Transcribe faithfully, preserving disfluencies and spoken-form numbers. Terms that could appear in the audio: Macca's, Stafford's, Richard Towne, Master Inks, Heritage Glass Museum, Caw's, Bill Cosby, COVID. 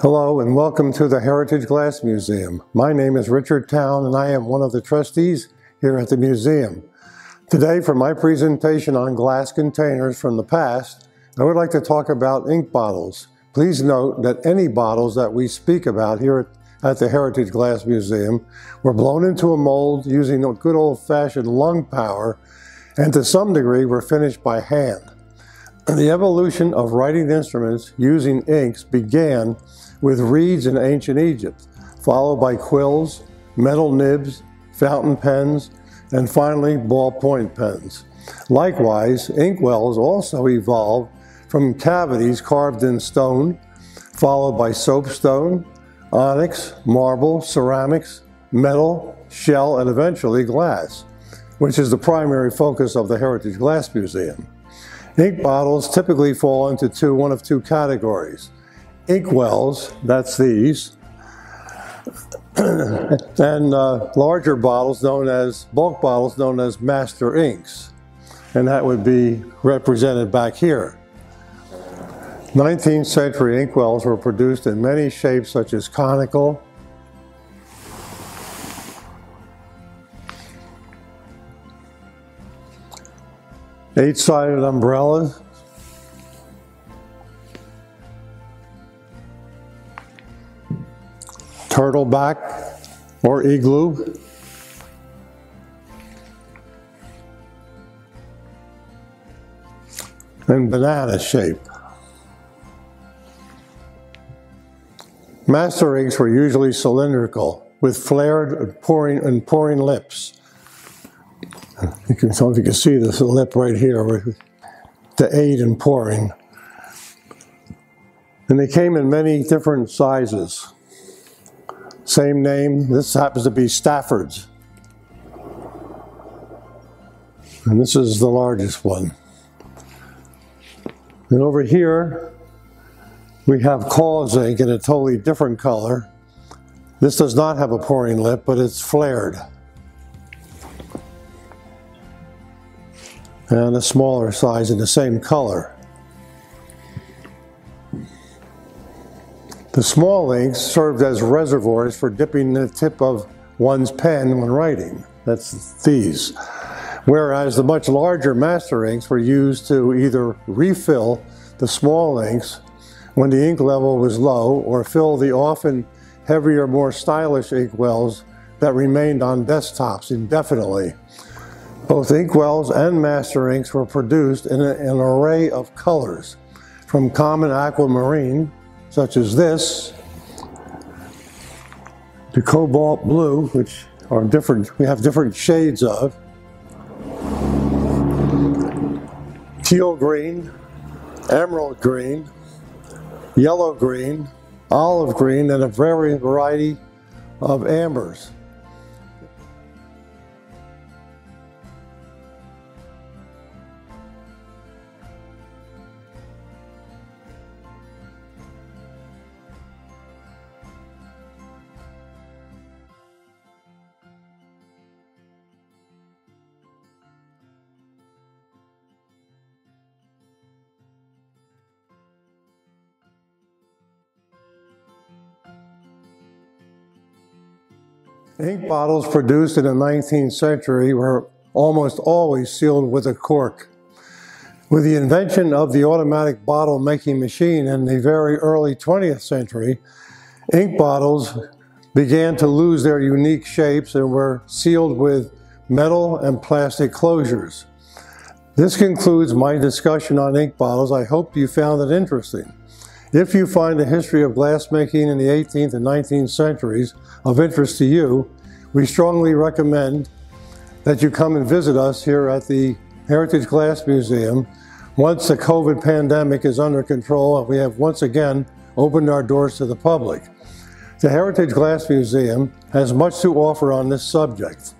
Hello and welcome to the Heritage Glass Museum. My name is Richard Towne and I am one of the trustees here at the museum. Today, for my presentation on glass containers from the past, I would like to talk about ink bottles. Please note that any bottles that we speak about here at the Heritage Glass Museum were blown into a mold using good old-fashioned lung power and to some degree were finished by hand. The evolution of writing instruments using inks began with reeds in ancient Egypt, followed by quills, metal nibs, fountain pens, and finally ballpoint pens. Likewise, inkwells also evolved from cavities carved in stone, followed by soapstone, onyx, marble, ceramics, metal, shell, and eventually glass, which is the primary focus of the Heritage Glass Museum. Ink bottles typically fall into two, one of two categories. Inkwells, that's these, and uh, larger bottles known as, bulk bottles known as master inks. And that would be represented back here. nineteenth century inkwells were produced in many shapes such as conical, eight-sided umbrellas, turtleback or igloo, and banana shape. Master inks were usually cylindrical with flared pouring and pouring lips. You can, I don't know if you can see this lip right here, to aid in pouring. And they came in many different sizes. Same name, this happens to be Stafford's. And this is the largest one. And over here, we have Caw's ink in a totally different color. This does not have a pouring lip, but it's flared. And a smaller size in the same color. The small inks served as reservoirs for dipping the tip of one's pen when writing. That's these. Whereas the much larger master inks were used to either refill the small inks when the ink level was low or fill the often heavier, more stylish inkwells that remained on desktops indefinitely. Both inkwells and master inks were produced in a, an array of colors, from common aquamarine, such as this, to cobalt blue, which are different, we have different shades of, teal green, emerald green, yellow green, olive green, and a very variety of ambers. Ink bottles produced in the nineteenth century were almost always sealed with a cork. With the invention of the automatic bottle making machine in the very early twentieth century, ink bottles began to lose their unique shapes and were sealed with metal and plastic closures. This concludes my discussion on ink bottles. I hope you found it interesting. If you find the history of glassmaking in the eighteenth and nineteenth centuries of interest to you, we strongly recommend that you come and visit us here at the Heritage Glass Museum once the COVID pandemic is under control and we have once again opened our doors to the public. The Heritage Glass Museum has much to offer on this subject.